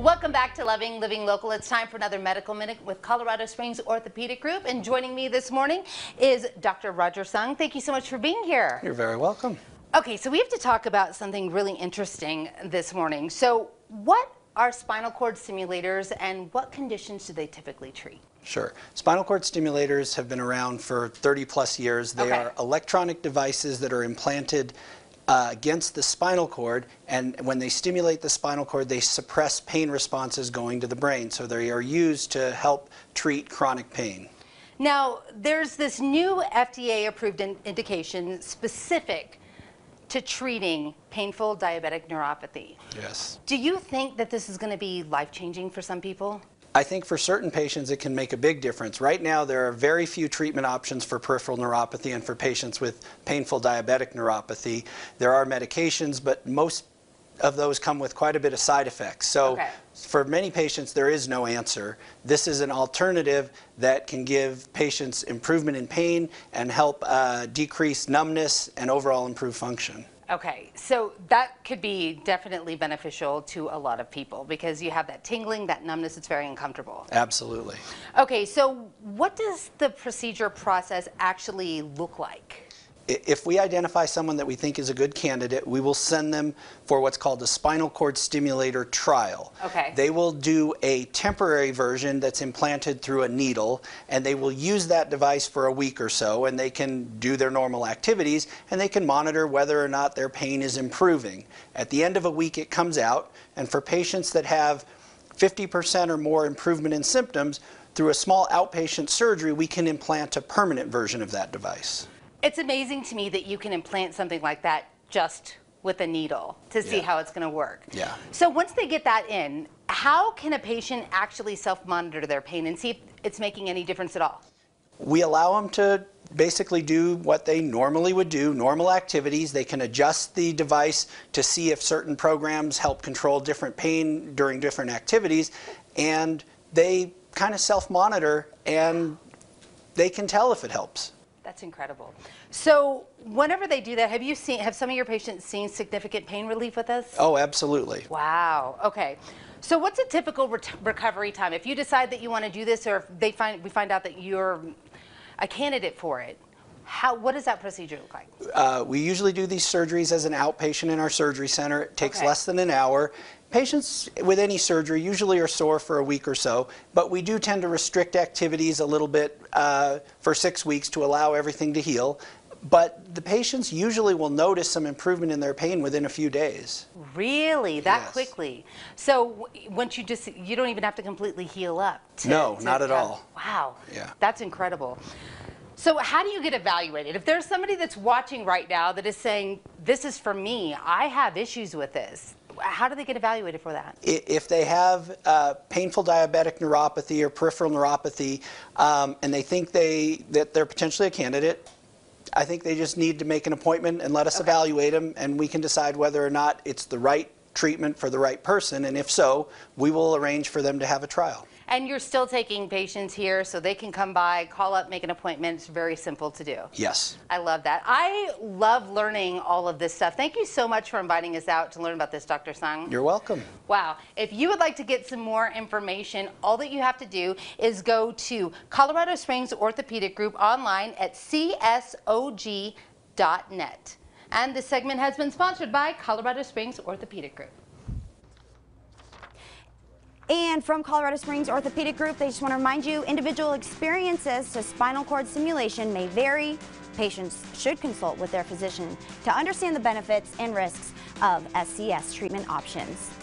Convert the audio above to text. Welcome back to Loving Living Local. It's time for another Medical Minute with Colorado Springs Orthopedic Group. And joining me this morning is Dr. Roger Sung. Thank you so much for being here. You're very welcome. Okay, so we have to talk about something really interesting this morning. So what are spinal cord stimulators and what conditions do they typically treat? Sure. Spinal cord stimulators have been around for 30 plus years. They are electronic devices that are implanted against the spinal cord, and when they stimulate the spinal cord, they suppress pain responses going to the brain. So they are used to help treat chronic pain. Now, there's this new FDA-approved indication specific to treating painful diabetic neuropathy. Yes. Do you think that this is going to be life-changing for some people? I think for certain patients it can make a big difference. Right now there are very few treatment options for peripheral neuropathy, and for patients with painful diabetic neuropathy there are medications, but most of those come with quite a bit of side effects. So for many patients there is no answer. This is an alternative that can give patients improvement in pain and help decrease numbness and overall improve function. Okay, so that could be definitely beneficial to a lot of people because you have that tingling, that numbness, it's very uncomfortable. Absolutely. Okay, so what does the procedure process actually look like? If we identify someone that we think is a good candidate, we will send them for what's called a spinal cord stimulator trial. Okay. They will do a temporary version that's implanted through a needle, and they will use that device for a week or so, and they can do their normal activities, and they can monitor whether or not their pain is improving. At the end of a week, it comes out, and for patients that have 50% or more improvement in symptoms, through a small outpatient surgery, we can implant a permanent version of that device. It's amazing to me that you can implant something like that just with a needle to see how it's going to work. Yeah. So once they get that in, how can a patient actually self-monitor their pain and see if it's making any difference at all? We allow them to basically do what they normally would do, normal activities. They can adjust the device to see if certain programs help control different pain during different activities, and they kind of self-monitor, and they can tell if it helps. That's incredible. So whenever they do that, have some of your patients seen significant pain relief with us? Oh, absolutely. Wow. Okay. So what's a typical recovery time? If you decide that you want to do this, or if we find out that you're a candidate for it, what does that procedure look like? We usually do these surgeries as an outpatient in our surgery center. It takes less than an hour. Patients with any surgery usually are sore for a week or so, but we do tend to restrict activities a little bit for 6 weeks to allow everything to heal. But the patients usually will notice some improvement in their pain within a few days. Really? That quickly? So once you don't even have to completely heal up? No, not at all. Wow. Yeah. That's incredible. So how do you get evaluated? If there's somebody that's watching right now that is saying, this is for me, I have issues with this, how do they get evaluated for that? If they have painful diabetic neuropathy or peripheral neuropathy, and they think that they're potentially a candidate, I think they just need to make an appointment and let us evaluate them, and we can decide whether or not it's the right treatment for the right person, and if so, we will arrange for them to have a trial. And you're still taking patients here, so they can come by, call up, make an appointment. It's very simple to do. Yes. I love that. I love learning all of this stuff. Thank you so much for inviting us out to learn about this, Dr. Sung. You're welcome. Wow. If you would like to get some more information, all that you have to do is go to Colorado Springs Orthopedic Group online at csog.net. And this segment has been sponsored by Colorado Springs Orthopedic Group. And from Colorado Springs Orthopedic Group, they just want to remind you, individual experiences to spinal cord stimulation may vary. Patients should consult with their physician to understand the benefits and risks of SCS treatment options.